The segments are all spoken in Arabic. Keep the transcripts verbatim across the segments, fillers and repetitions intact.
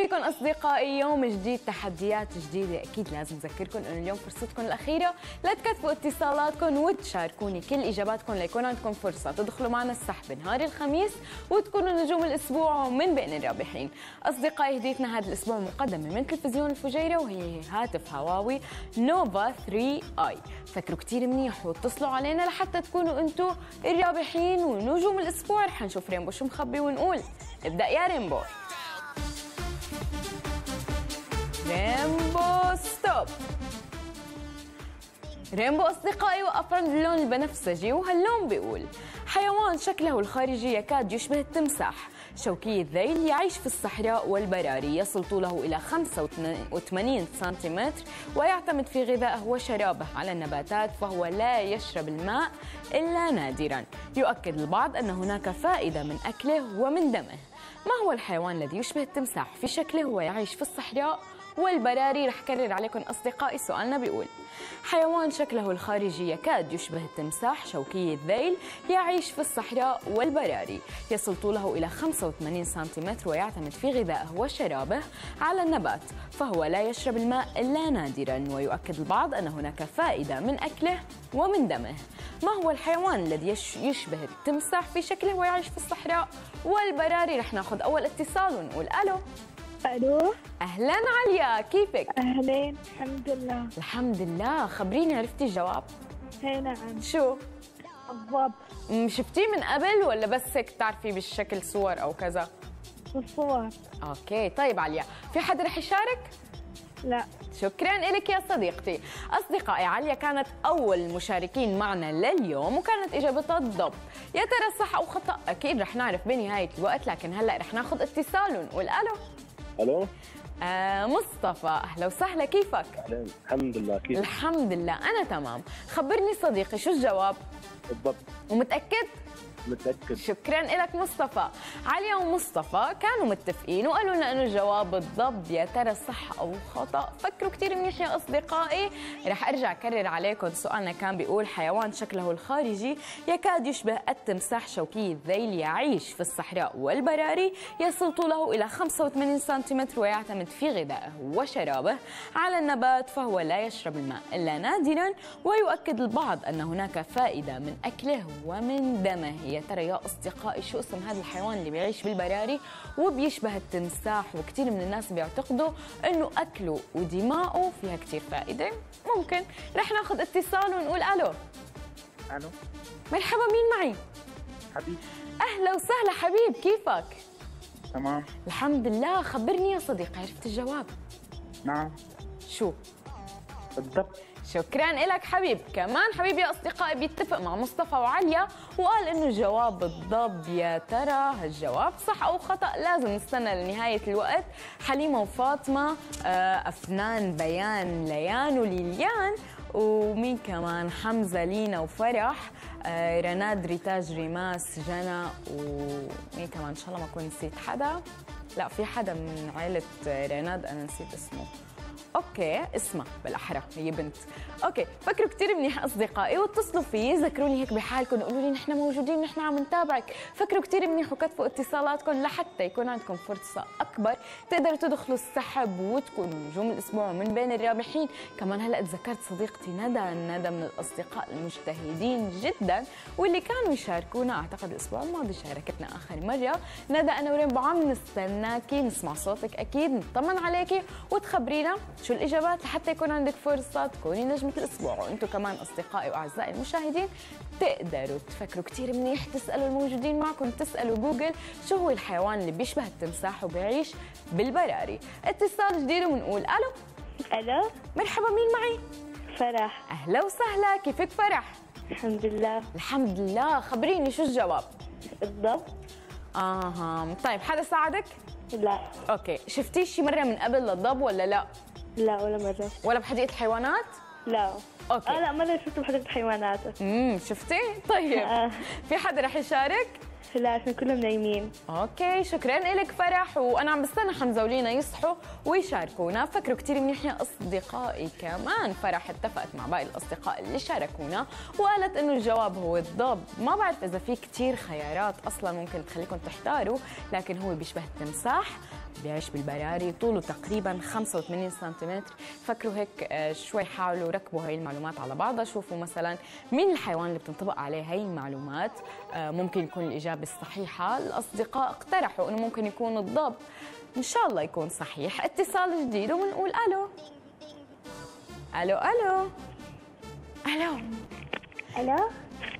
فيكم أصدقائي. يوم جديد، تحديات جديدة. أكيد لازم أذكركم أنه اليوم فرصتكم الأخيرة لتكتبوا اتصالاتكم وتشاركوني كل إجاباتكم ليكون عندكم فرصة تدخلوا معنا السحب نهار الخميس وتكونوا نجوم الأسبوع ومن بين الرابحين. أصدقائي، هديتنا هذا الأسبوع مقدمة من تلفزيون الفجيرة وهي هاتف هواوي نوفا ثري آي. فكروا كتير منيح واتصلوا علينا لحتى تكونوا أنتم الرابحين ونجوم الأسبوع. رح نشوف رينبو شو مخبي ونقول ابدأ يا رينبو. رينبو ستوب. رينبو أصدقائي وقفنا اللون البنفسجي وهاللون بيقول حيوان شكله الخارجي يكاد يشبه التمساح، شوكي الذيل، يعيش في الصحراء والبراري، يصل طوله إلى خمسة وثمانين سنتيمتر ويعتمد في غذائه وشرابه على النباتات، فهو لا يشرب الماء إلا نادراً. يؤكد البعض أن هناك فائدة من أكله ومن دمه. ما هو الحيوان الذي يشبه التمساح في شكله ويعيش في الصحراء والبراري؟ رح كرر عليكم أصدقائي سؤالنا بيقول حيوان شكله الخارجي يكاد يشبه التمساح، شوكي الذيل، يعيش في الصحراء والبراري، يصل طوله إلى خمسة وثمانين سنتيمتر ويعتمد في غذائه وشرابه على النبات، فهو لا يشرب الماء إلا نادراً. ويؤكد البعض أن هناك فائدة من أكله ومن دمه. ما هو الحيوان الذي يشبه التمساح في شكله ويعيش في الصحراء والبراري؟ رح ناخذ أول اتصال ونقول ألو. ألو. أهلاً عليا، كيفك؟ أهلين، الحمد لله. الحمد لله. خبريني، عرفتي الجواب؟ إيه نعم. شو؟ الضب. شفتيه من قبل ولا بس هيك بتعرفي بالشكل صور أو كذا؟ بالصور. أوكي، طيب عليا، في حد رح يشارك؟ لا. شكراً لك يا صديقتي. أصدقائي، عليا كانت أول المشاركين معنا لليوم وكانت إجابتها الضب. يا ترى صح أو خطأ؟ أكيد رح نعرف بنهاية الوقت، لكن هلأ رح ناخذ اتصال ونقول ألو. الو. آه مصطفى، اهلا وسهلا، كيفك؟ اهلا، الحمد لله، كيفك؟ الحمد لله، انا تمام. خبرني صديقي، شو الجواب؟ بالضبط. ومتأكد؟ متأكد. شكرا لك مصطفى. عليا ومصطفى كانوا متفقين وقالوا لنا انه الجواب بالضبط. يا ترى صح او خطأ؟ فكروا كثير منيح يا اصدقائي. رح ارجع اكرر عليكم سؤالنا، كان بيقول حيوان شكله الخارجي يكاد يشبه التمساح، شوكي الذيل، يعيش في الصحراء والبراري، يصل طوله الى خمسة وثمانين سنتيمتر ويعتمد في غذائه وشرابه على النبات، فهو لا يشرب الماء الا نادرا. ويؤكد البعض ان هناك فائدة من اكله ومن دمه. يا ترى يا أصدقائي شو اسم هذا الحيوان اللي بيعيش بالبراري وبيشبه التمساح وكثير من الناس بيعتقدوا أنه أكله ودماؤه فيها كثير فائدة؟ ممكن رح ناخذ اتصال ونقول ألو. ألو. مرحبا، مين معي؟ حبيب. أهلا وسهلا حبيب، كيفك؟ تمام الحمد لله. خبرني يا صديقي، عرفت الجواب؟ نعم. شو؟ بالضبط. شكراً لك حبيب. كمان حبيبي يا أصدقائي بيتفق مع مصطفى وعليا وقال إنه الجواب بالضبط. يا ترى هالجواب صح أو خطأ؟ لازم نستنى لنهاية الوقت. حليمة وفاطمة، أفنان، بيان، ليان وليليان، ومين كمان؟ حمزة، لينا وفرح، رناد، ريتاج، ريماس، جنى، ومين كمان؟ إن شاء الله ما أكون نسيت حدا. لا، في حدا من عائلة رناد أنا نسيت اسمه. اوكي، اسمها بالاحرى، هي بنت. اوكي، فكروا كثير منيح اصدقائي واتصلوا فيي، ذكروني هيك بحالكم، قولوا لي نحن موجودين، نحن عم نتابعك. فكروا كثير منيح وكتبوا اتصالاتكم لحتى يكون عندكم فرصه اكبر تقدروا تدخلوا السحب وتكونوا نجوم الاسبوع ومن بين الرابحين. كمان هلا تذكرت صديقتي ندى، ندى من الاصدقاء المجتهدين جدا واللي كانوا يشاركونا، اعتقد الاسبوع الماضي شاركتنا اخر مره. ندى، انا ورينبو عم نستناكي نسمع صوتك اكيد، نطمن عليكي وتخبرينا شو الإجابات لحتى يكون عندك فرصة تكوني نجمة الأسبوع. وأنتم كمان أصدقائي وأعزائي المشاهدين تقدروا تفكروا كتير منيح، تسألوا الموجودين معكم، تسألوا جوجل شو هو الحيوان اللي بيشبه التمساح وبيعيش بالبراري. اتصال جديد ونقول ألو. ألو. مرحبا، مين معي؟ فرح. أهلا وسهلا، كيفك فرح؟ الحمد لله. الحمد لله. خبريني شو الجواب؟ الضب. آه طيب، حدا ساعدك؟ لا. أوكي، شفتي شي مرة من قبل للضب ولا لا؟ لا ولا مرة. ولا بحديقة الحيوانات؟ لا. اوكي. اه لا، مرة شفته بحديقة الحيوانات. امم شفتي؟ طيب. في حدا رح يشارك؟ لا عشان كلهم نايمين. اوكي شكرا لك فرح، وانا عم بستنى حمزه ولينا يصحوا ويشاركونا. فكروا كثير منيح يا اصدقائي. كمان فرح اتفقت مع باقي الاصدقاء اللي شاركونا وقالت انه الجواب هو الضب. ما بعرف اذا في كثير خيارات اصلا ممكن تخليكم تحتاروا، لكن هو بيشبه التمساح، بيعيش بالبراري، طوله تقريبا خمسة وثمانين سنتيمتر. فكروا هيك شوي، حاولوا ركبوا هاي المعلومات على بعضها، شوفوا مثلا مين الحيوان اللي بتنطبق عليه هاي المعلومات. ممكن يكون الإجابة الصحيحة. الأصدقاء اقترحوا إنه ممكن يكون الضب، إن شاء الله يكون صحيح. اتصال جديد ونقول ألو. ألو ألو ألو ألو.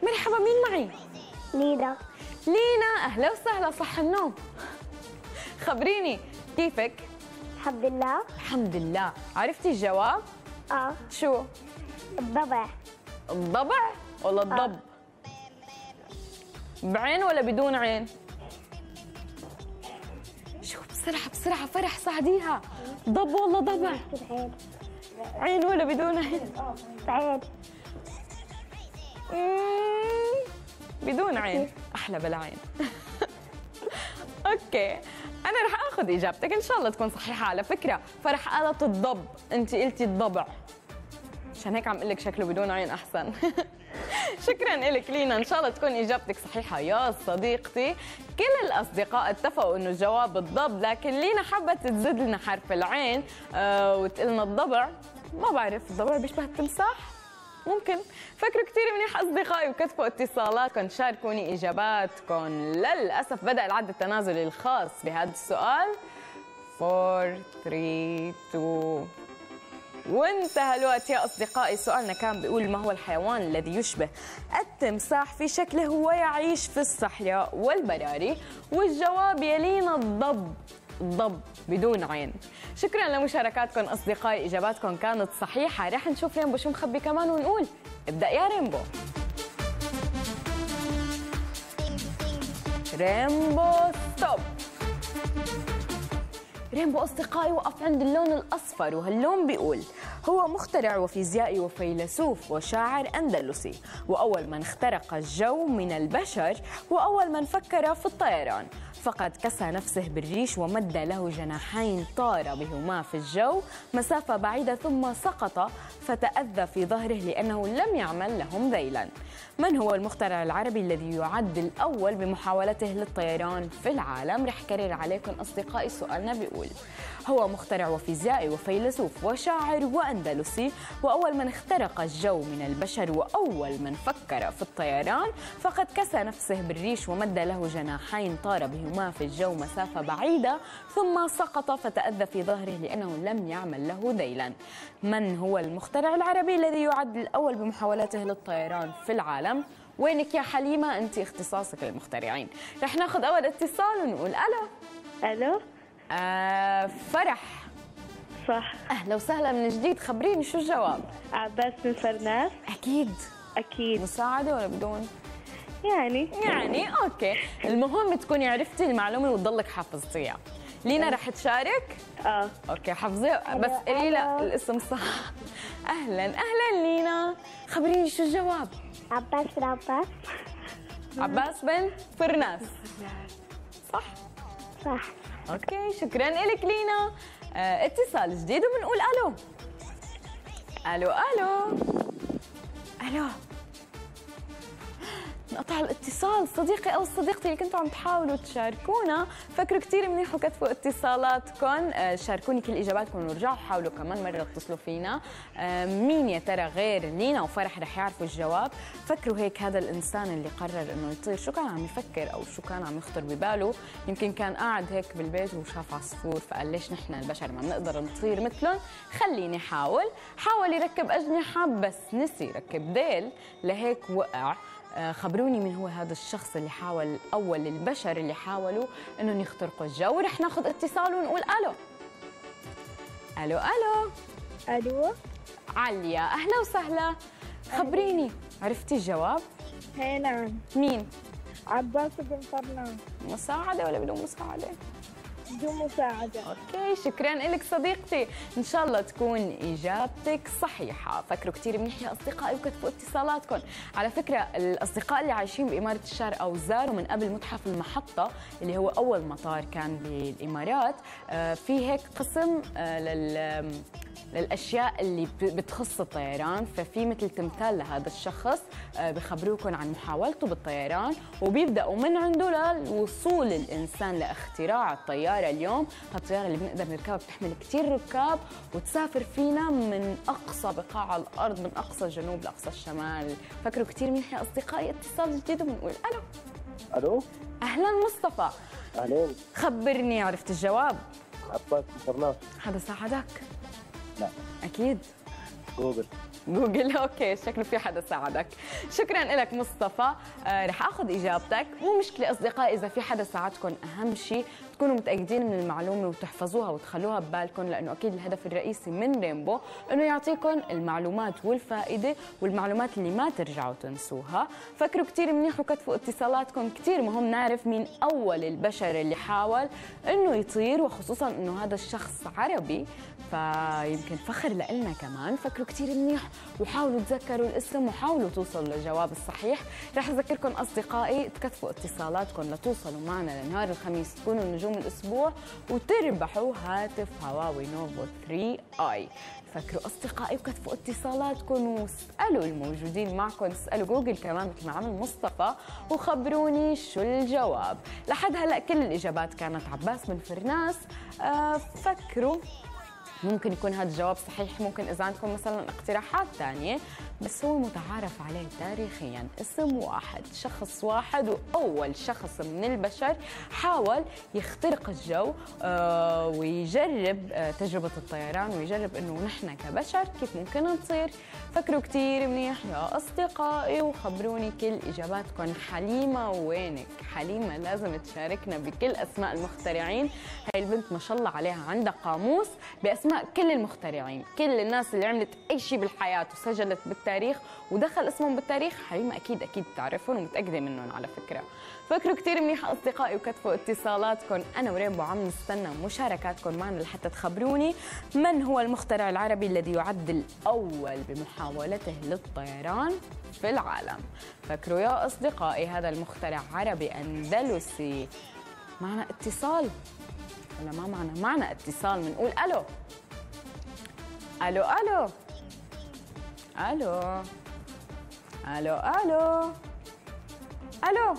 مرحبا، مين معي؟ لينا. لينا أهلا وسهلا، صح النوم. خبريني كيفك؟ الحمد لله. الحمد لله. عرفتي الجواب؟ اه. شو؟ الضبع. الضبع ولا الضب؟ آه. بعين ولا بدون عين؟ شو بسرعة بسرعة فرح ساعديها. ضب ولا ضبع؟ بعين. عين ولا بدون عين؟ بعين. بدون عين. أحلى بلا عين. أوكي أنا رح آخذ إجابتك، إن شاء الله تكون صحيحة. على فكرة فرح قالت الضب، أنت قلتي الضبع، عشان هيك عم أقول لك شكله بدون عين أحسن. شكراً لك لينا، إن شاء الله تكون إجابتك صحيحة يا صديقتي. كل الأصدقاء اتفقوا إنه الجواب الضب، لكن لينا حبت تزيد لنا حرف العين آه وتقول لنا الضبع. ما بعرف، الضبع بيشبه التمساح ممكن. فكروا كثير منيح أصدقائي وكتبوا اتصالاتكم، شاركوني إجاباتكم. للأسف بدأ العد التنازلي الخاص بهذا السؤال. أربعة ثلاثة اثنين وانتهى الوقت يا أصدقائي. سؤالنا كان بيقول ما هو الحيوان الذي يشبه التمساح في شكله ويعيش في الصحراء والبراري؟ والجواب يلينا الضب. الضب بدون عين. شكرا لمشاركاتكم أصدقائي، إجاباتكم كانت صحيحة. رح نشوف رينبو شو مخبي كمان ونقول ابدأ يا رينبو. رينبو ستوب. رينبو أصدقائي وقف عند اللون الأصفر، وهاللون بيقول هو مخترع وفيزيائي وفيلسوف وشاعر أندلسي، وأول من اخترق الجو من البشر، وأول من فكر في الطيران، فقد كسى نفسه بالريش ومد له جناحين طار بهما في الجو مسافة بعيدة ثم سقط فتأذى في ظهره لأنه لم يعمل لهم ذيلا. من هو المخترع العربي الذي يعد الأول بمحاولته للطيران في العالم؟ رح كرر عليكم أصدقائي سؤالنا بيقول هو مخترع وفيزيائي وفيلسوف وشاعر وأندلسي، وأول من اخترق الجو من البشر، وأول من فكر في الطيران، فقد كسى نفسه بالريش ومد له جناحين طار بهما في الجو مسافة بعيدة ثم سقط فتأذى في ظهره لأنه لم يعمل له ذيلا. من هو المخترع العربي الذي يعد الأول بمحاولته للطيران في العالم؟ وينك يا حليمة، أنت اختصاصك المخترعين. رح ناخذ أول اتصال ونقول ألو. ألو. آه فرح صح. أهلا وسهلا من جديد. خبريني شو الجواب؟ عباس بن فرناس. أكيد أكيد. مساعدة ولا بدون؟ يعني يعني أوكي، المهم تكوني عرفتي المعلومة وتضلك حافظتيها. لينا رح تشارك؟ آه أوكي حافظيها بس قولي لي الاسم صح. أهلا أهلا لينا، خبريني شو الجواب؟ عباس بن عباس عباس بن فرناس صح؟ صح. اوكي شكرا لك لينا. آه اتصال جديد وبنقول الو. الو الو الو. انقطع الاتصال. صديقي او صديقتي اللي كنتوا عم تحاولوا تشاركونا، فكروا كثير منيح وكتبوا اتصالاتكم. آه شاركوني كل اجاباتكم ورجعوا حاولوا كمان مره اتصلوا فينا. آه مين يا ترى غير لينا وفرح رح يعرفوا الجواب؟ فكروا هيك هذا الانسان اللي قرر انه يطير شو كان عم يفكر او شو كان عم يخطر بباله؟ يمكن كان قاعد هيك بالبيت وشاف عصفور فقال ليش نحن البشر ما بنقدر نطير مثلهم؟ خليني احاول. حاول يركب اجنحه بس نسي يركب ديل لهيك وقع. خبروني من هو هذا الشخص اللي حاول أول البشر اللي حاولوا إنهم يخترقوا الجو. رح ناخذ اتصال ونقول ألو. ألو ألو ألو. عليا أهلا وسهلا. خبريني عرفتي الجواب؟ إي نعم. مين؟ عباس بن فرناس. مساعدة ولا بدون مساعدة؟ بدون مساعدة. اوكي شكرا لك صديقتي، ان شاء الله تكون اجابتك صحيحة. فكروا كثير منيح يا اصدقائي وكتبوا اتصالاتكم. على فكرة الاصدقاء اللي عايشين بامارة الشارقة وزاروا من قبل متحف المحطة اللي هو اول مطار كان بالامارات، في هيك قسم لل للاشياء اللي بتخص الطيران، ففي مثل تمثال لهذا الشخص بخبروكم عن محاولته بالطيران، وبيبداوا من عنده لوصول الانسان لاختراع الطياره اليوم. هالطياره اللي بنقدر نركبها بتحمل كثير ركاب وتسافر فينا من اقصى بقاع الارض، من اقصى الجنوب لاقصى الشمال. فكروا كثير منيح يا اصدقائي. اتصال جديد وبنقول الو. الو اهلا مصطفى. اهلين. خبرني، عرفت الجواب؟ عباس بن فرناس. حدا ساعدك؟ لا اكيد جوجل. جوجل اوكي، شكله في حدا ساعدك. شكرا لك مصطفى، آه رح اخذ اجابتك. مو مشكله اصدقائي اذا في حدا ساعدكم، اهم شيء تكونوا متاكدين من المعلومه وتحفظوها وتخلوها ببالكم، لانه اكيد الهدف الرئيسي من رينبو انه يعطيكم المعلومات والفائده والمعلومات اللي ما ترجعوا تنسوها. فكروا كثير منيح وكتبوا اتصالاتكم، كثير مهم نعرف مين اول البشر اللي حاول انه يطير، وخصوصا انه هذا الشخص عربي فيمكن فخر لنا كمان. فكروا كثير منيح وحاولوا تذكروا الاسم وحاولوا توصلوا للجواب الصحيح. رح اذكركم اصدقائي تكتبوا اتصالاتكم لتوصلوا معنا لنهار الخميس، تكونوا نجوم الاسبوع وتربحوا هاتف هواوي نوفا ثري آي. فكروا اصدقائي وكتبوا اتصالاتكم واسالوا الموجودين معكم، اسالوا جوجل كمان مثل ما عمل مصطفى، وخبروني شو الجواب. لحد هلا كل الاجابات كانت عباس بن فرناس. أه فكروا ممكن يكون هذا الجواب صحيح، ممكن إذا عندكم مثلا اقتراحات ثانية، بس هو متعارف عليه تاريخيا، اسم واحد، شخص واحد، وأول شخص من البشر حاول يخترق الجو ويجرب تجربة الطيران ويجرب إنه نحن كبشر كيف ممكن نطير. فكروا كتير منيح يا أصدقائي وخبروني كل إجاباتكم. حليمة وينك؟ حليمة لازم تشاركنا بكل أسماء المخترعين، هاي البنت ما شاء الله عليها عندها قاموس بأسماء كل المخترعين، كل الناس اللي عملت أي شيء بالحياة وسجلت بالتاريخ ودخل اسمهم بالتاريخ. حليمة أكيد أكيد بتعرفهم ومتأكدة منهم على فكرة. فكروا كتير منيح أصدقائي وكتبوا اتصالاتكم. أنا ورينبو عم نستنى مشاركاتكم معنا لحتى تخبروني من هو المخترع العربي الذي يعد الأول بمحاولته للطيران في العالم. فكروا يا أصدقائي، هذا المخترع عربي أندلسي. معنا اتصال ولا ما معنا؟ معنا اتصال. بنقول الو. الو الو الو الو الو الو،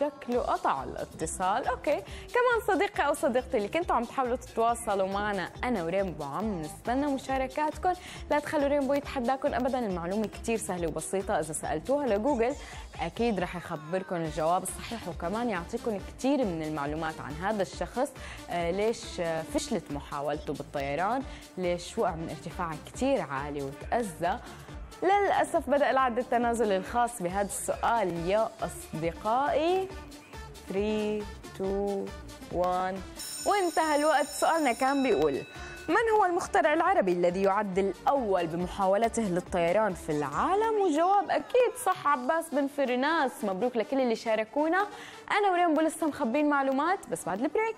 شكله قطع الاتصال. اوكي كمان صديقي او صديقتي اللي كنتوا عم تحاولوا تتواصلوا معنا، انا ورينبو عم نستنى مشاركاتكم. لا تخلوا رينبو يتحداكم ابدا، المعلومه كثير سهله وبسيطه، اذا سالتوها لجوجل اكيد رح يخبركم الجواب الصحيح، وكمان يعطيكم كثير من المعلومات عن هذا الشخص، ليش فشلت محاولته بالطيران، ليش وقع من ارتفاع كثير عالي وتاذى. للأسف بدأ العد التنازلي الخاص بهذا السؤال يا أصدقائي. ثلاثة اثنين واحد وانتهى الوقت. سؤالنا كان بيقول من هو المخترع العربي الذي يعد الأول بمحاولته للطيران في العالم، والجواب أكيد صح، عباس بن فرناس. مبروك لكل اللي شاركونا. أنا ورينبو لسه مخبين معلومات بس بعد البريك.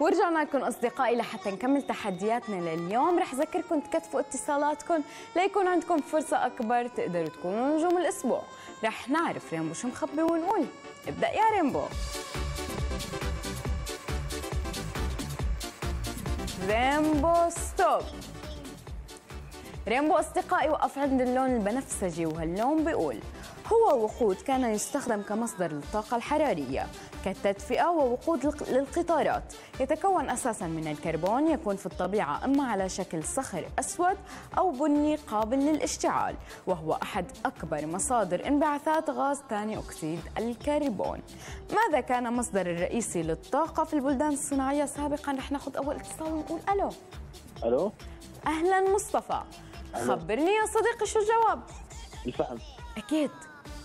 ورجعنا لكم أصدقائي لحتى نكمل تحدياتنا لليوم. رح أذكركم تكتفوا اتصالاتكم ليكون عندكم فرصة أكبر تقدروا تكونوا نجوم الأسبوع. رح نعرف رينبو شو مخبي ونقول ابدأ يا رينبو. رينبو ستوب. رينبو أصدقائي وقف عند اللون البنفسجي، وهاللون بيقول هو وقود كان يستخدم كمصدر للطاقة الحرارية كالتدفئة ووقود للقطارات، يتكون أساساً من الكربون، يكون في الطبيعة إما على شكل صخر أسود أو بني قابل للاشتعال، وهو أحد أكبر مصادر انبعاثات غاز ثاني أكسيد الكربون. ماذا كان المصدر الرئيسي للطاقة في البلدان الصناعية سابقاً؟ رح ناخذ أول اتصال ونقول ألو. ألو أهلاً مصطفى. ألو. خبرني يا صديقي شو الجواب؟ الفحم أكيد.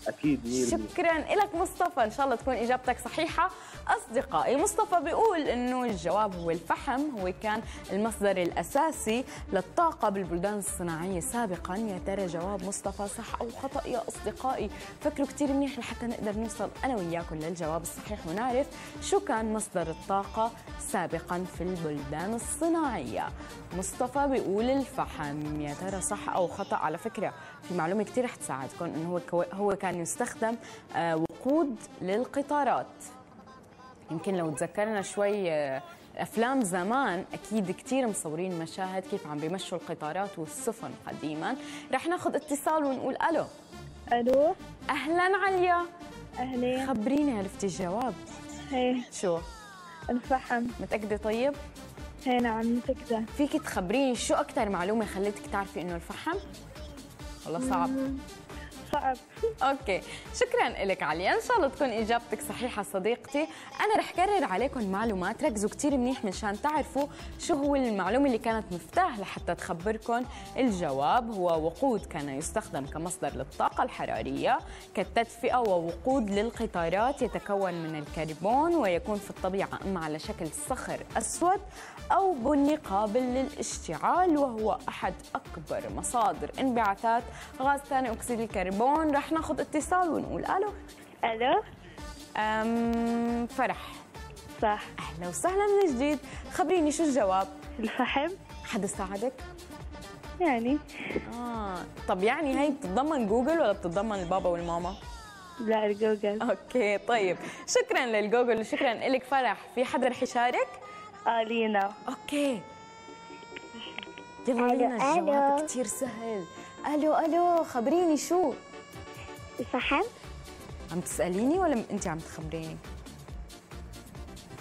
اكيد مية بالمية. شكرا لك مصطفى، ان شاء الله تكون اجابتك صحيحه. اصدقائي مصطفى بيقول انه الجواب هو الفحم، هو كان المصدر الاساسي للطاقه بالبلدان الصناعيه سابقا. يا ترى جواب مصطفى صح او خطا يا اصدقائي؟ فكروا كثير منيح لحتى نقدر نوصل انا وياكم للجواب الصحيح ونعرف شو كان مصدر الطاقه سابقا في البلدان الصناعيه. مصطفى بيقول الفحم، يا ترى صح او خطا؟ على فكره في معلومه كثير رح تساعدكم، انه هو هو كان يستخدم وقود للقطارات. يمكن لو تذكرنا شوي افلام زمان، اكيد كثير مصورين مشاهد كيف عم بيمشوا القطارات والسفن قديما. رح ناخذ اتصال ونقول الو. الو اهلا عليا. اهلين. خبريني، عرفتي الجواب؟ ايه. شو؟ الفحم. متاكده؟ طيب ايه نعم متاكده. فيك تخبريني شو اكثر معلومه خلتك تعرفي انه الفحم؟ والله صعب. صعب. اوكي شكرا لك علي، ان شاء الله تكون اجابتك صحيحه صديقتي. انا رح كرر عليكم معلومات، ركزوا كثير منيح منشان تعرفوا شو هو المعلومه اللي كانت مفتاح لحتى تخبركم الجواب. هو وقود، كان يستخدم كمصدر للطاقه الحراريه كالتدفئه ووقود للقطارات، يتكون من الكربون ويكون في الطبيعه اما على شكل صخر اسود او بني قابل للاشتعال، وهو احد اكبر مصادر انبعاثات غاز ثاني اكسيد الكربون. رح ناخذ اتصال ونقول الو. الو أم فرح. صح. اهلا وسهلا من جديد، خبريني شو الجواب؟ الفحم. حدا ساعدك؟ يعني اه طب يعني هي بتتضمن جوجل ولا بتتضمن البابا والماما؟ لا الجوجل. اوكي طيب شكرا للجوجل وشكرا لك فرح. في حدا رح يشارك؟ اه لينا. اوكي يلا لينا، الجواب كثير سهل. الو الو خبريني شو؟ الفحم. عم تسأليني ولا أنت عم تخبريني؟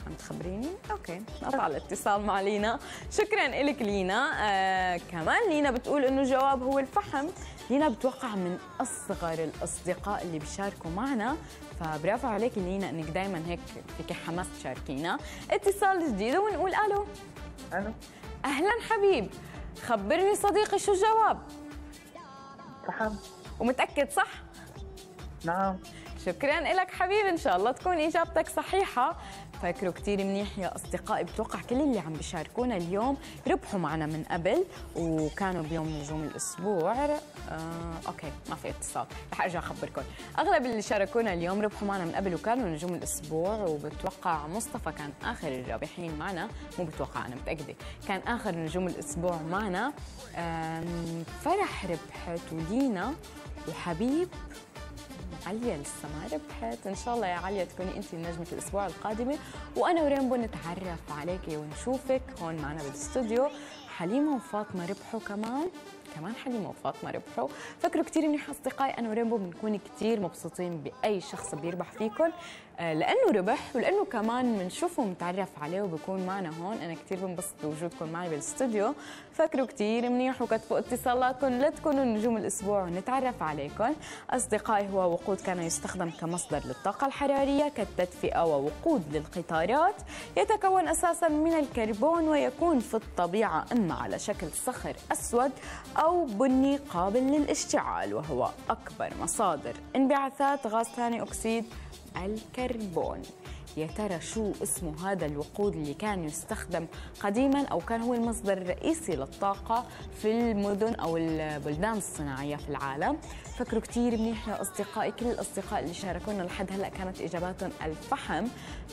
عم تخبريني؟ أوكي نقطع الاتصال مع لينا، شكراً إلك لينا. آه كمان لينا بتقول إنه الجواب هو الفحم. لينا بتوقع من أصغر الأصدقاء اللي بيشاركوا معنا، فبرافو عليك لينا إنك دايماً هيك فيك حماس تشاركينا. اتصال جديد ونقول ألو. ألو أهلاً حبيب، خبرني صديقي شو الجواب؟ فحم. ومتأكد صح؟ نعم. شكرا لك حبيبي، ان شاء الله تكون اجابتك صحيحه. فكروا كثير منيح يا اصدقائي، بتوقع كل اللي عم بيشاركونا اليوم ربحوا معنا من قبل وكانوا بيوم نجوم الاسبوع. آه، اوكي ما في اتصال، رح ارجع اخبركم. اغلب اللي شاركونا اليوم ربحوا معنا من قبل وكانوا نجوم الاسبوع، وبتوقع مصطفى كان اخر الرابحين معنا، مو بتوقع انا متاكده، كان اخر نجوم الاسبوع معنا. آه، فرح ربحت ولينا وحبيب. عليا لسه ما ربحت، ان شاء الله يا عليا تكوني انت نجمه الاسبوع القادمه، وانا ورينبو نتعرف عليكي ونشوفك هون معنا بالاستوديو. حليمه وفاطمه ربحوا كمان، كمان حليمه وفاطمه ربحوا. فكروا كثير منيح اصدقائي، انا ورينبو بنكون كثير مبسوطين باي شخص بيربح فيكم، لانه ربح ولانه كمان بنشوفه ومتعرف عليه وبكون معنا هون. انا كثير بنبسط بوجودكم معي بالاستوديو، فكروا كثير منيح وكتبوا اتصالاتكم لتكونوا نجوم الاسبوع ونتعرف عليكم. اصدقائي هو وقود، كان يستخدم كمصدر للطاقه الحراريه كالتدفئه ووقود للقطارات، يتكون اساسا من الكربون ويكون في الطبيعه اما على شكل صخر اسود او بني قابل للاشتعال، وهو اكبر مصادر انبعاثات غاز ثاني اكسيد الكربون. يا ترى شو اسمه هذا الوقود اللي كان يستخدم قديما او كان هو المصدر الرئيسي للطاقه في المدن او البلدان الصناعيه في العالم؟ فكروا كثير منيح يا اصدقائي، كل الاصدقاء اللي شاركونا لحد هلا كانت اجاباتهم الفحم،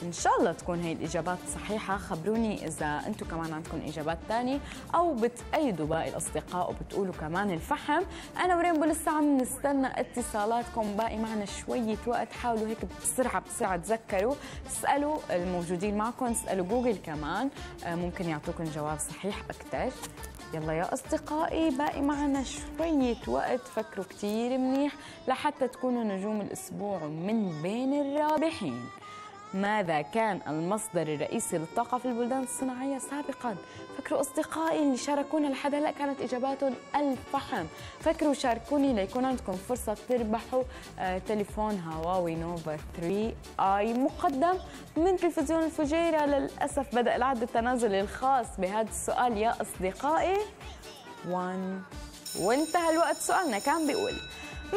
ان شاء الله تكون هي الاجابات صحيحه. خبروني اذا انتم كمان عندكم اجابات ثانيه او بتأيدوا باقي الاصدقاء وبتقولوا كمان الفحم. انا ورينبو لسه عم نستنى اتصالاتكم، باقي معنا شويه وقت، حاولوا هيك بسرعه بسرعه تذكروا اسألوا الموجودين معكم، اسألوا جوجل كمان ممكن يعطوكم جواب صحيح أكثر. يلا يا أصدقائي باقي معنا شوية وقت، فكروا كتير منيح لحتى تكونوا نجوم الأسبوع من بين الرابحين. ماذا كان المصدر الرئيسي للطاقة في البلدان الصناعية سابقاً؟ فكروا أصدقائي اللي شاركونا لحد هلا كانت إجاباتهم الفحم، فكروا شاركوني ليكون عندكم فرصة تربحوا آه تليفون هواوي نوفا ثري آي مقدم من تلفزيون الفجيرة. للأسف بدأ العد التنازلي الخاص بهذا السؤال يا أصدقائي، واحد وانتهى الوقت. سؤالنا كان بيقول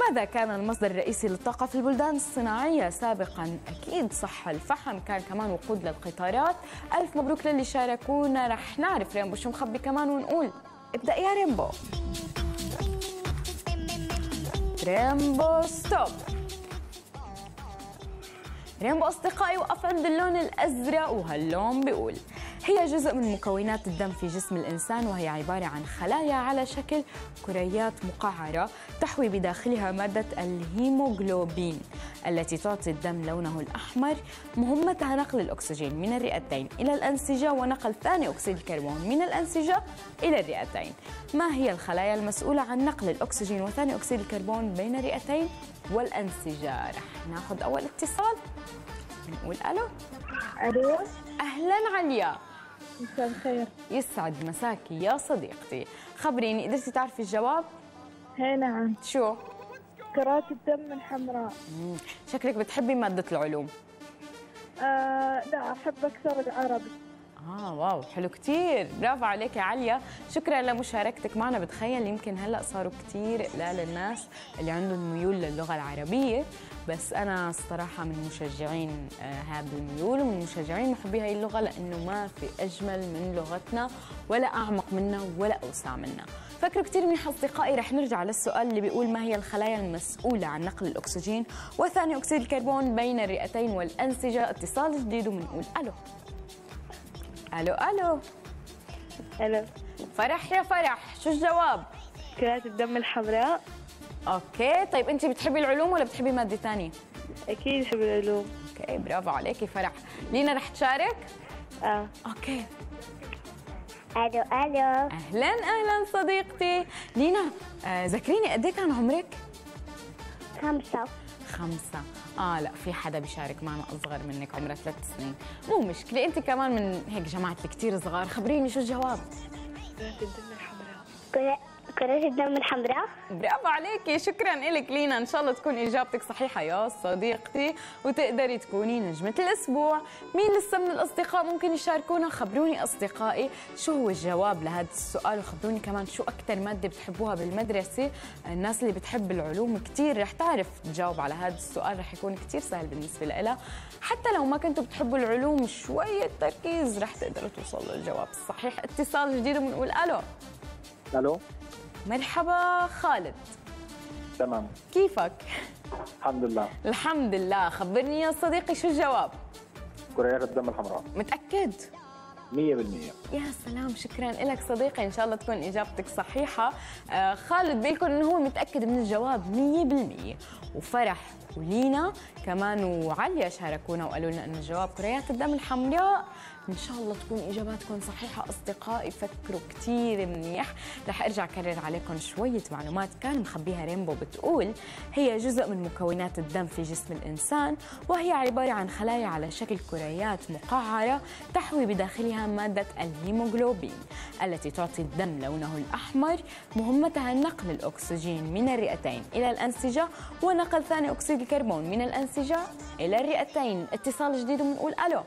ماذا كان المصدر الرئيسي للطاقة في البلدان الصناعية سابقا؟ أكيد صح الفحم، كان كمان وقود للقطارات. ألف مبروك للي شاركونا، رح نعرف رينبو شو مخبي كمان ونقول ابدأ يا رينبو. رينبو ستوب. رينبو أصدقائي وأفرد اللون الأزرق، وهاللون بيقول هي جزء من مكونات الدم في جسم الإنسان، وهي عبارة عن خلايا على شكل كريات مقعرة تحوي بداخلها مادة الهيموغلوبين التي تعطي الدم لونه الأحمر. مهمتها نقل الأكسجين من الرئتين إلى الأنسجة ونقل ثاني أكسيد الكربون من الأنسجة إلى الرئتين. ما هي الخلايا المسؤولة عن نقل الأكسجين وثاني أكسيد الكربون بين الرئتين والأنسجة؟ رح ناخذ أول اتصال، نقول ألو. ألو، أهلا عليا. مساء الخير. يسعد مساكي يا صديقتي، خبريني قدرتي تعرفي الجواب؟ اي نعم. شو؟ كرات الدم الحمراء. مم. شكلك بتحبي مادة العلوم. آه لا، أحب أكثر العربي. آه واو، حلو كتير، برافو عليك يا عليا، شكرا لمشاركتك معنا. بتخيل يمكن هلأ صاروا كتير قلال الناس اللي عندهم ميول للغة العربية، بس أنا الصراحة من مشجعين هذا الميول ومن مشجعين محبي هاي اللغة، لأنه ما في أجمل من لغتنا ولا أعمق منا ولا أوسع منا. فكروا كتير منيح أصدقائي، رح نرجع للسؤال اللي بيقول ما هي الخلايا المسؤولة عن نقل الأكسجين وثاني أكسيد الكربون بين الرئتين والأنسجة. اتصال جديد وبنقول ألو. الو الو الو. فرح يا فرح، شو الجواب؟ كرات الدم الحمراء. اوكي، طيب انت بتحبي العلوم ولا بتحبي ماده ثانيه؟ اكيد بحب العلوم. اوكي، برافو عليكي فرح. لينا رح تشارك؟ اه. اوكي. الو الو. اهلا اهلا صديقتي لينا. آه، ذكريني قد ايه كان عمرك؟ خمسة. خمسة. آه لا، في حدا بيشارك معنا أصغر منك عمره ثلاث سنين، مو مشكلة، أنت كمان من هيك جماعة كتير صغار. خبريني شو الجواب؟ كرات الدم الحمراء. كرات الدم الحمراء. برافو عليكي، شكراً إلك لينا، إن شاء الله تكون إجابتك صحيحة يا صديقتي وتقدري تكوني نجمة الأسبوع. مين لسه من الأصدقاء ممكن يشاركونا؟ خبروني أصدقائي شو هو الجواب لهذا السؤال، وخبروني كمان شو أكثر مادة بتحبوها بالمدرسة. الناس اللي بتحب العلوم كتير رح تعرف تجاوب على هذا السؤال، رح يكون كتير سهل بالنسبة لها، حتى لو ما كنتوا بتحبوا العلوم شوية تركيز رح تقدروا توصلوا للجواب الصحيح. اتصال جديد وبنقول ألو. ألو. مرحبا خالد. تمام، كيفك؟ الحمد لله. الحمد لله. خبرني يا صديقي شو الجواب؟ كريات الدم الحمراء. متأكد؟ مية بالمية. يا سلام، شكرا لك صديقي، ان شاء الله تكون اجابتك صحيحة. آه خالد بيقول انه هو متأكد من الجواب مية بالمية، وفرح ولينا كمان وعليا شاركونا وقالوا لنا انه الجواب كريات الدم الحمراء. ان شاء الله تكون اجاباتكم صحيحه اصدقائي، فكروا كثير منيح. رح ارجع اكرر عليكم شويه معلومات كان مخبيها رينبو. بتقول هي جزء من مكونات الدم في جسم الانسان، وهي عباره عن خلايا على شكل كريات مقعره تحوي بداخلها ماده الهيموغلوبين التي تعطي الدم لونه الاحمر. مهمتها نقل الاكسجين من الرئتين الى الانسجه ونقل ثاني اكسيد الكربون من الانسجه الى الرئتين. اتصال جديد وبنقول الو.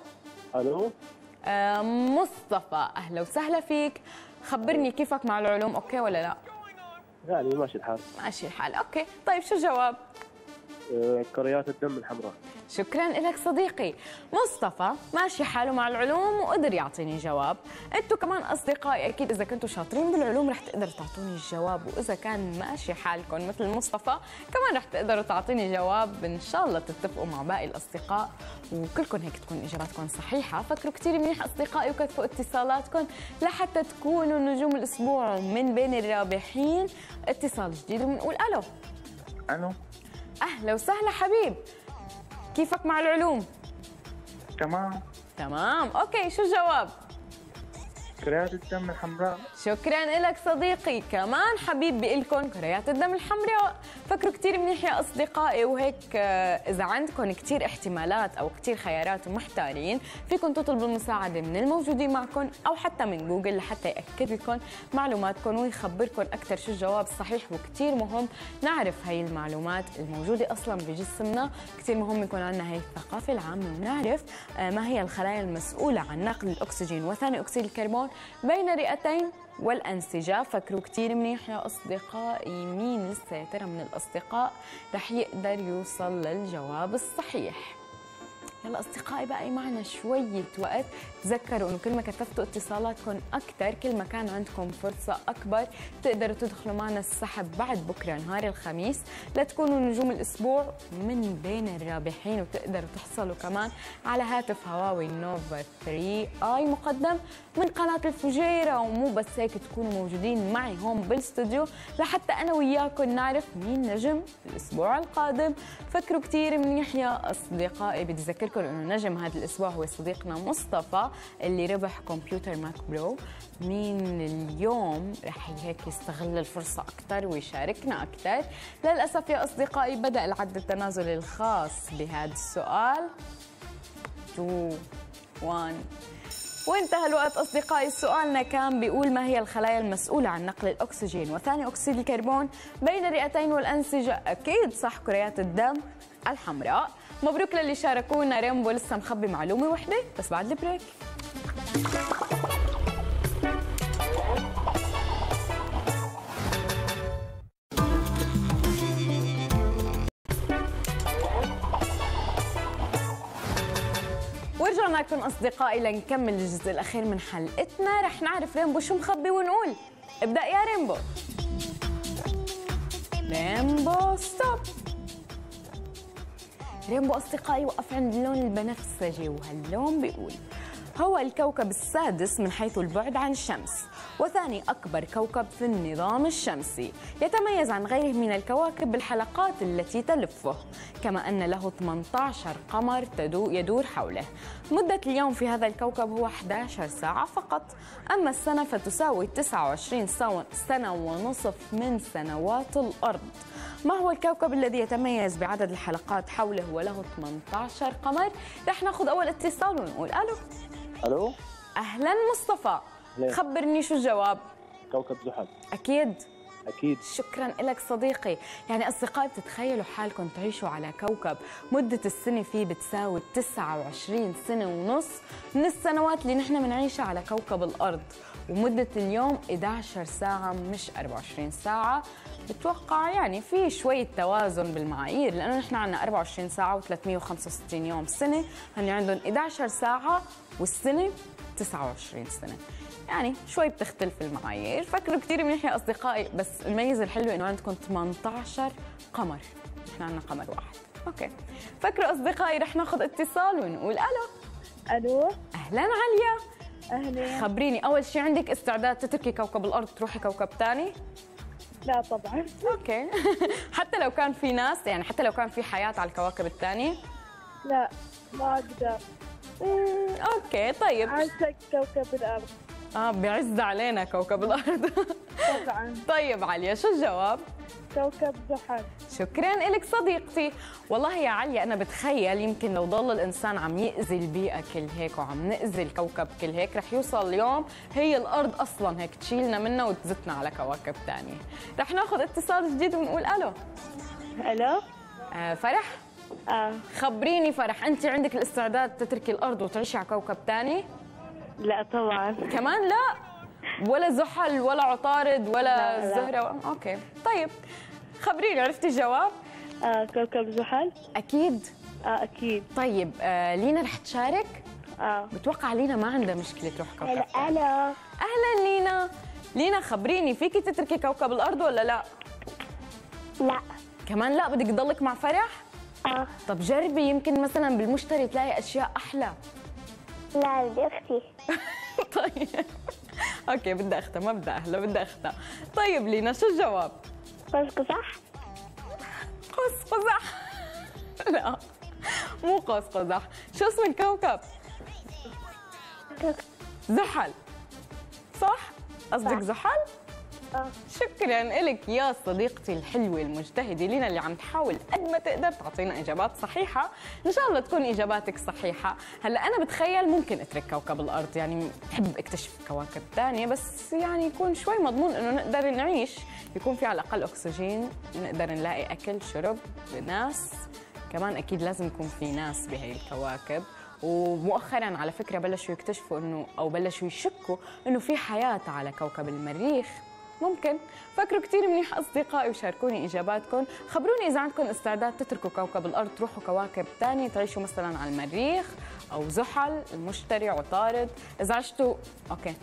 الو. مصطفى، اهلا وسهلا فيك، خبرني كيفك مع العلوم، اوكي ولا لا؟ يعني ماشي الحال. ماشي الحال، اوكي. طيب شو الجواب؟ كريات الدم الحمراء. شكرا لك صديقي مصطفى، ماشي حاله مع العلوم وقدر يعطيني جواب. انتم كمان اصدقائي اكيد اذا كنتوا شاطرين بالعلوم رح تقدروا تعطوني الجواب، واذا كان ماشي حالكم مثل مصطفى كمان رح تقدروا تعطيني جواب، ان شاء الله تتفقوا مع باقي الاصدقاء وكلكم هيك تكون اجاباتكم صحيحه. فكروا كثير منيح اصدقائي وكتبوا اتصالاتكم لحتى تكونوا نجوم الاسبوع من بين الرابحين. اتصال جديد وبنقول الو. الو. اهلا وسهلا حبيب، كيفك مع العلوم؟ تمام. تمام، اوكي، شو الجواب؟ كريات الدم الحمراء. شكرا لك صديقي، كمان حبيب بقلكم كريات الدم الحمراء. فكروا كثير منيح يا اصدقائي، وهيك اذا عندكم كثير احتمالات او كثير خيارات ومحتارين فيكم تطلبوا المساعده من الموجودين معكم او حتى من جوجل لحتى ياكد لكم معلوماتكم ويخبركم اكثر شو الجواب الصحيح. وكثير مهم نعرف هي المعلومات الموجوده اصلا بجسمنا، كثير مهم يكون عندنا هي الثقافه العامه ونعرف ما هي الخلايا المسؤوله عن نقل الاكسجين وثاني اكسيد الكربون بين الرئتين والأنسجة. فكروا كتير منيح يا أصدقائي مين لسه يا ترى من الأصدقاء رح يقدر يوصل للجواب الصحيح. يلا أصدقائي بقى معنا شوية وقت، تذكروا إنه كل ما كثفتوا اتصالاتكم أكثر كل ما كان عندكم فرصة أكبر تقدروا تدخلوا معنا السحب بعد بكرة نهار الخميس لتكونوا نجوم الأسبوع من بين الرابحين، وتقدروا تحصلوا كمان على هاتف هواوي نوفا ثري آي مقدم من قناة الفجيرة. ومو بس هيك تكونوا موجودين معي هون بالاستوديو لحتى أنا وياكم نعرف مين نجم الأسبوع القادم. فكروا كثير منيح يا أصدقائي. بتذكركم إنه نجم هذا الأسبوع هو صديقنا مصطفى اللي ربح كمبيوتر ماك برو. مين اليوم رح هيك يستغل الفرصة أكثر ويشاركنا أكثر؟ للأسف يا أصدقائي بدأ العد التنازلي الخاص بهذا السؤال. اثنين واحد وانتهى الوقت أصدقائي. سؤالنا كان بيقول ما هي الخلايا المسؤولة عن نقل الأكسجين وثاني أكسيد الكربون بين الرئتين والأنسجة؟ أكيد صح كريات الدم الحمراء. مبروك للي شاركونا. رينبو لسه مخبي معلومة واحدة بس بعد البريك. ورجعنا لكم أصدقائي لنكمل الجزء الأخير من حلقتنا. رح نعرف رينبو شو مخبي ونقول ابدأ يا رينبو. رينبو ستوب. رينبو أصدقائي وقف عند اللون البنفسجي، وهاللون بيقول هو الكوكب السادس من حيث البعد عن الشمس وثاني أكبر كوكب في النظام الشمسي، يتميز عن غيره من الكواكب بالحلقات التي تلفه، كما أن له ثمانية عشر قمر يدور حوله. مدة اليوم في هذا الكوكب هو إحدى عشرة ساعة فقط، أما السنة فتساوي تسعة وعشرين سنة ونصف من سنوات الأرض. ما هو الكوكب الذي يتميز بعدد الحلقات حوله وله ثمانية عشر قمر؟ رح ناخذ أول اتصال ونقول ألو. ألو. أهلا مصطفى. أهلا. خبرني شو الجواب؟ كوكب زحل. أكيد؟ أكيد. شكرا لك صديقي. يعني أصدقائي بتتخيلوا حالكم تعيشوا على كوكب مدة السنة فيه بتساوي تسعة وعشرين سنة ونص من السنوات اللي نحن بنعيشها على كوكب الأرض، ومدة اليوم إحدى عشرة ساعة مش أربعة وعشرين ساعة. بتوقع يعني في شوية توازن بالمعايير لأنه نحن عندنا أربعة وعشرين ساعة وثلاثمئة وخمسة وستين يوم سنة، هن عندهم إحدى عشرة ساعة والسنة تسعة وعشرين سنة، يعني شوي بتختلف المعايير. فكروا كثير منيح يا أصدقائي. بس الميزة الحلوة إنه عندكم ثمانية عشر قمر، نحن عندنا قمر واحد. أوكي فكروا أصدقائي. رح ناخذ اتصال ونقول ألو. ألو. أهلا عليا. أهلا. خبريني أول شيء، عندك استعداد تتركي كوكب الأرض تروحي كوكب ثاني؟ لا طبعا. أوكي حتى لو كان في ناس، يعني حتى لو كان في حياة على الكواكب الثانية؟ لا ما أقدر. أوكي طيب. عشان كوكب الأرض. آه بعز علينا كوكب الأرض. طبعا. طيب عليا شو الجواب؟ كوكب زحل. شكرا لك صديقتي. والله يا عليا أنا بتخيل يمكن لو ضل الإنسان عم يأذي البيئة كل هيك وعم نأذي الكوكب كل هيك رح يوصل اليوم هي الأرض أصلا هيك تشيلنا منها وتزتنا على كواكب ثانية. رح ناخذ اتصال جديد ونقول ألو. ألو. آه فرح. آه. خبريني فرح، أنت عندك الاستعداد تتركي الأرض وتعيشي على كوكب ثاني؟ لا طبعا. كمان لا؟ ولا زحل ولا عطارد ولا الزهرة؟ أوكي طيب خبريني، عرفتي الجواب؟ آه كوكب زحل. أكيد؟ آه أكيد. طيب آه لينا رح تشارك؟ آه. بتوقع لينا ما عندها مشكلة تروح كوكب. أهلا. أهلا لينا. لينا خبريني، فيكي تتركي كوكب الأرض ولا لا؟ لا. كمان لا؟ بدك تضلك مع فرح؟ آه. طب جربي يمكن مثلا بالمشتري تلاقي أشياء أحلى. لا بدي أختي. طيب أوكي بدي أختها، ما بدي أهلا بدي أختها. طيب لينا شو الجواب؟ قوس قزح. قوس قزح. لا مو قوس قزح. شو اسم الكوكب؟ زحل صح؟ قصدك زحل؟ اه. شكرا لك يا صديقتي الحلوه المجتهده لينا اللي عم تحاول قد ما تقدر تعطينا اجابات صحيحه، ان شاء الله تكون اجاباتك صحيحه. هلا انا بتخيل ممكن اترك كوكب الارض، يعني بحب اكتشف كواكب ثانيه بس يعني يكون شوي مضمون انه نقدر نعيش، يكون في على الاقل اكسجين، نقدر نلاقي اكل شرب ناس، كمان اكيد لازم يكون في ناس بهي الكواكب، ومؤخرا على فكره بلشوا يكتشفوا انه او بلشوا يشكوا انه في حياه على كوكب المريخ ممكن. فكروا كثير منيح اصدقائي وشاركوني اجاباتكم، خبروني اذا عندكم استعداد تتركوا كوكب الارض تروحوا كواكب ثانيه تعيشوا مثلا على المريخ او زحل، المشتري، عطارد. اذا عشتوا اوكي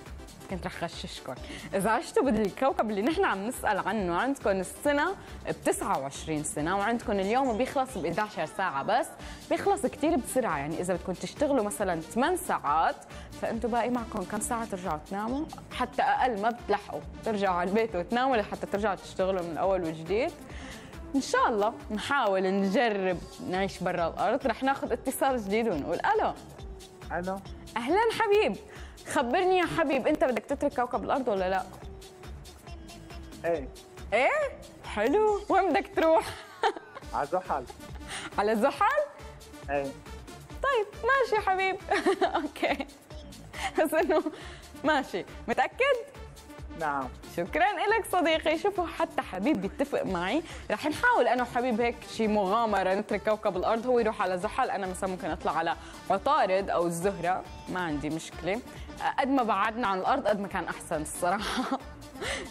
كنت رح غششكم، اذا عشتوا بالكوكب اللي نحن عم نسال عنه عندكم السنه ب تسعة وعشرين سنه وعندكم اليوم بيخلص ب إحدى عشرة ساعه، بس بيخلص كثير بسرعه، يعني اذا بدكم تشتغلوا مثلا ثمان ساعات فانتم باقي معكم كم ساعه ترجعوا تناموا، حتى اقل ما بتلحقوا ترجعوا على البيت وتناموا لحتى ترجعوا تشتغلوا من اول وجديد. ان شاء الله نحاول نجرب نعيش برا الارض. رح ناخذ اتصال جديد ونقول الو. الو اهلا حبيب، خبرني يا حبيب انت بدك تترك كوكب الارض ولا لا؟ ايه ايه؟ حلو، وين بدك تروح؟ على زحل. على زحل؟ ايه. طيب ماشي يا حبيب. اوكي بس انه ماشي، متأكد؟ نعم. شكرا لك صديقي. شوفوا حتى حبيب بيتفق معي، رح نحاول انا وحبيب هيك شي مغامره نترك كوكب الارض، هو يروح على زحل، انا مثلا ممكن اطلع على عطارد او الزهره، ما عندي مشكله. قد ما بعدنا عن الارض قد ما كان احسن الصراحه.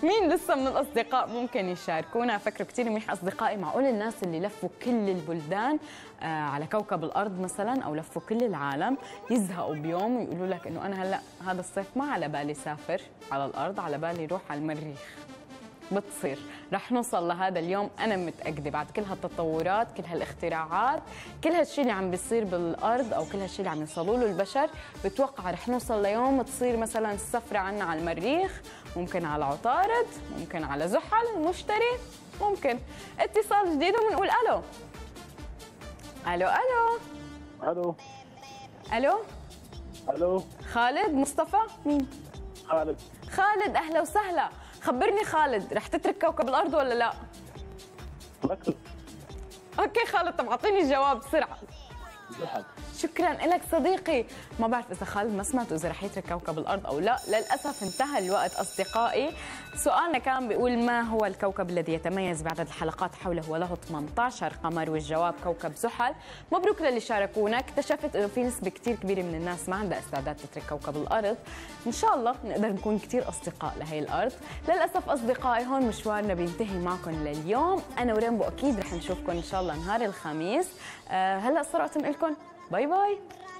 مين لسه من الاصدقاء ممكن يشاركونا؟ فكروا كثير منيح اصدقائي، معقول الناس اللي لفوا كل البلدان على كوكب الارض مثلا او لفوا كل العالم يزهقوا بيوم ويقولوا لك انه انا هلا هذا الصيف ما على بالي سافر على الارض، على بالي روح على المريخ. بتصير، رح نوصل لهذا اليوم أنا متأكدة بعد كل هالتطورات، كل هالاختراعات، كل هالشي اللي عم بيصير بالأرض أو كل هالشي اللي عم يوصلوا له البشر، بتوقع رح نوصل ليوم تصير مثلا السفرة عنا على المريخ، ممكن على عطارد، ممكن على زحل، المشتري، ممكن. اتصال جديد وبنقول ألو. ألو ألو. ألو. ألو. ألو. خالد، مصطفى، مين؟ خالد. خالد أهلا وسهلا. خبرني خالد، رح تترك كوكب الارض ولا لا؟ بترك. اوكي خالد، طب اعطيني الجواب بسرعه. زحل. شكرا لك صديقي. ما بعرف اذا خالد ما سمعته اذا رح يترك كوكب الارض او لا، للاسف انتهى الوقت اصدقائي. سؤالنا كان بيقول ما هو الكوكب الذي يتميز بعدد الحلقات حوله وله ثمانية عشر قمر، والجواب كوكب زحل. مبروك للي شاركونا، اكتشفت انه في نسبه كثير كبيره من الناس ما عندها استعداد تترك كوكب الارض، ان شاء الله نقدر نكون كثير اصدقاء لهي الارض. للاسف اصدقائي هون مشوارنا بينتهي معكم لليوم، انا ورينبو اكيد رح نشوفكم ان شاء الله نهار الخميس. أه هلا صرعت نقول لكم باي باي.